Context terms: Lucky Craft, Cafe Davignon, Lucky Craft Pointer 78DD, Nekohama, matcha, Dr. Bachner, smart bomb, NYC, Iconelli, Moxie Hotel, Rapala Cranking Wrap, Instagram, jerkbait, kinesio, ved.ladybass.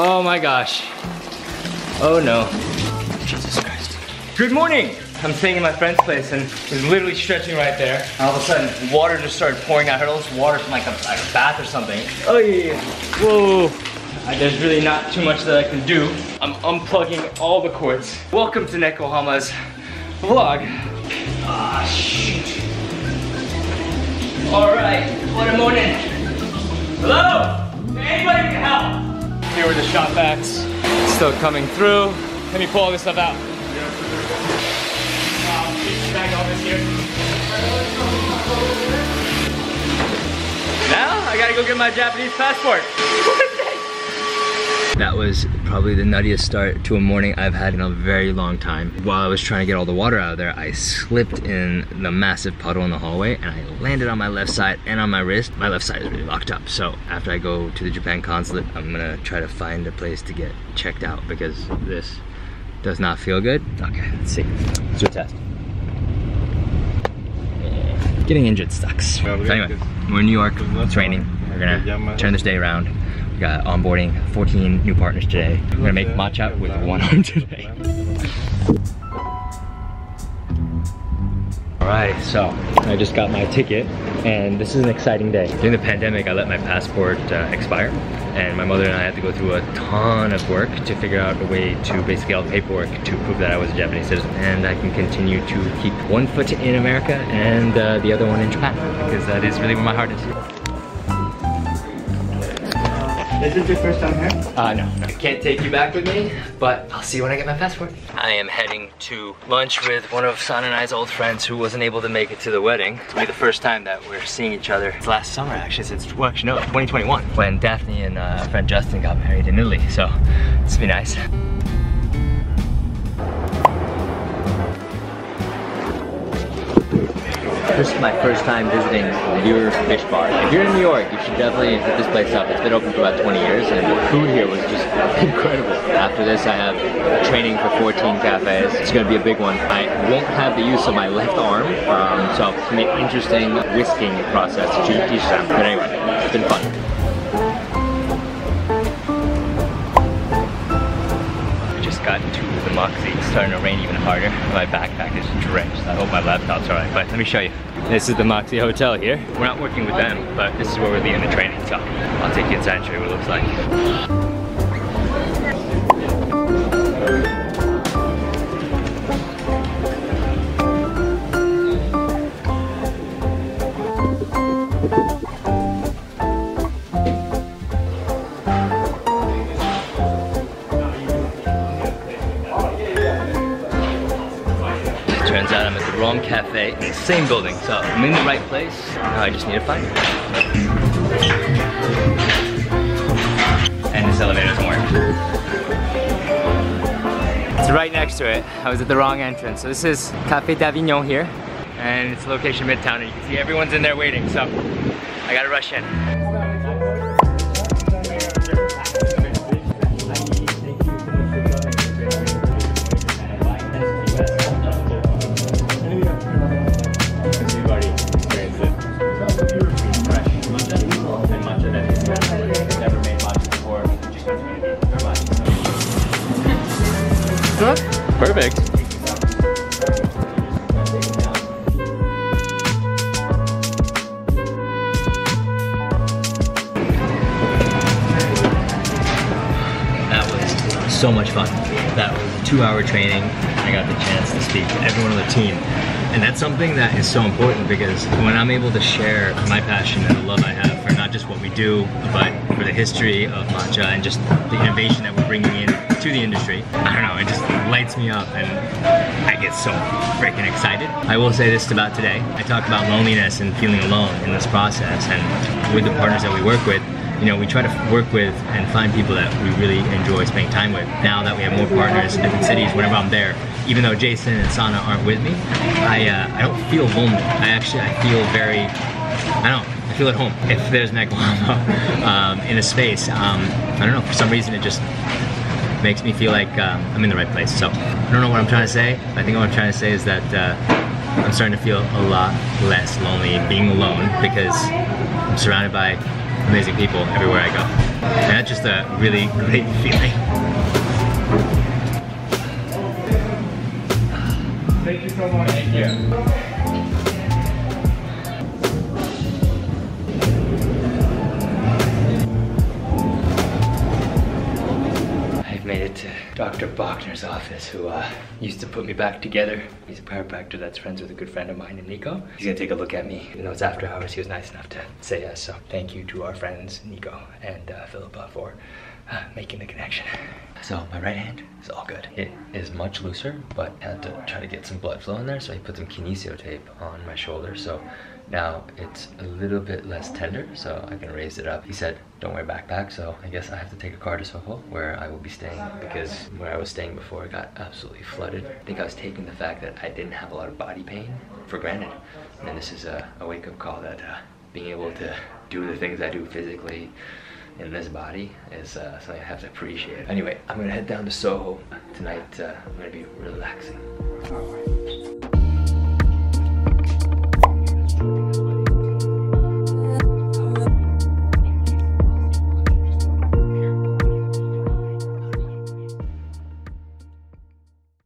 Oh my gosh. Oh no. Jesus Christ. Good morning. I'm staying in my friend's place and he's literally stretching right there. All of a sudden, water just started pouring out. I heard all this water from like a bath or something. Oh yeah. Whoa. There's really not too much that I can do. I'm unplugging all the cords. Welcome to Nekohama's vlog. Ah, shoot. All right, what a morning. Hello? Anybody can help? Here were the shop backs. Still coming through. Let me pull all this stuff out. Bag all this here. Now, I gotta go get my Japanese passport. That was probably the nuttiest start to a morning I've had in a very long time. While I was trying to get all the water out of there, I slipped in the massive puddle in the hallway and I landed on my left side and on my wrist. My left side is really locked up. So after I go to the Japan consulate, I'm gonna try to find a place to get checked out because this does not feel good. Okay, let's see. Let's do a test. Getting injured sucks. So anyway, we're in New York, training. We're gonna turn this day around. We got onboarding 14 new partners today. We're gonna make matcha with one arm today. Alright, so I just got my ticket and this is an exciting day. During the pandemic, I let my passport expire and my mother and I had to go through a ton of work to figure out a way to basically all the paperwork to prove that I was a Japanese citizen and I can continue to keep one foot in America and the other one in Japan because that is really where my heart is. Is this your first time here? No. I can't take you back with me, but I'll see you when I get my passport. I am heading to lunch with one of San and I's old friends who wasn't able to make it to the wedding. It'll be the first time that we're seeing each other. It's last summer, actually, since, well, actually, no, 2021, when Daphne and our friend Justin got married in Italy, so it's been nice. This is my first time visiting your fish bar. If you're in New York, you should definitely hit this place up. It's been open for about 20 years and the food here was just incredible. After this, I have training for 14 cafes. It's gonna be a big one. I won't have the use of my left arm, so it's an interesting whisking process to teach them. But anyway, it's been fun. Got to the Moxie. It's starting to rain even harder. My backpack is drenched. I hope my laptop's all right, but let me show you. This is the Moxie Hotel here. We're not working with them, but this is where we're leaving the training, so I'll take you inside and show you what it looks like. Turns out I'm at the wrong cafe in the same building, so I'm in the right place. Now I just need to find it. And this elevator doesn't work. It's right next to it. I was at the wrong entrance. So this is Cafe Davignon here, and it's location Midtown, and you can see everyone's in there waiting, so I gotta rush in. Perfect. That was so much fun. That was a 2-hour training. I got the chance to speak to everyone on the team. And that's something that is so important because when I'm able to share my passion and the love I have for not just what we do, but for the history of matcha and just the innovation that we're bringing in to the industry. I don't know, it just lights me up and I get so freaking excited. I will say this about today. I talk about loneliness and feeling alone in this process, and with the partners that we work with, you know, we try to work with and find people that we really enjoy spending time with. Now that we have more partners in different cities, whenever I'm there, even though Jason and Sana aren't with me, I don't feel lonely. I feel very, I don't know, I feel at home. If there's Nekohama in a space, I don't know, for some reason it just makes me feel like I'm in the right place. So I don't know what I'm trying to say. I think what I'm trying to say is that I'm starting to feel a lot less lonely being alone because I'm surrounded by amazing people everywhere I go. And that's just a really great feeling. Thank you so much. Thank you. Made it to Dr. Bachner's office, who used to put me back together. He's a chiropractor that's friends with a good friend of mine, Nico. He's gonna take a look at me. Even though it's after hours, he was nice enough to say yes. So thank you to our friends, Nico and Philippa, for making the connection. So my right hand is all good. It is much looser, but I had to try to get some blood flow in there, so I put some kinesio tape on my shoulder. So now it's a little bit less tender, so I can raise it up. He said, don't wear backpack, so I guess I have to take a car to Soho, where I will be staying, because where I was staying before it got absolutely flooded. I think I was taking the fact that I didn't have a lot of body pain for granted. And this is a wake-up call that being able to do the things I do physically in this body is something I have to appreciate. Anyway, I'm gonna head down to Soho. Tonight, I'm gonna be relaxing.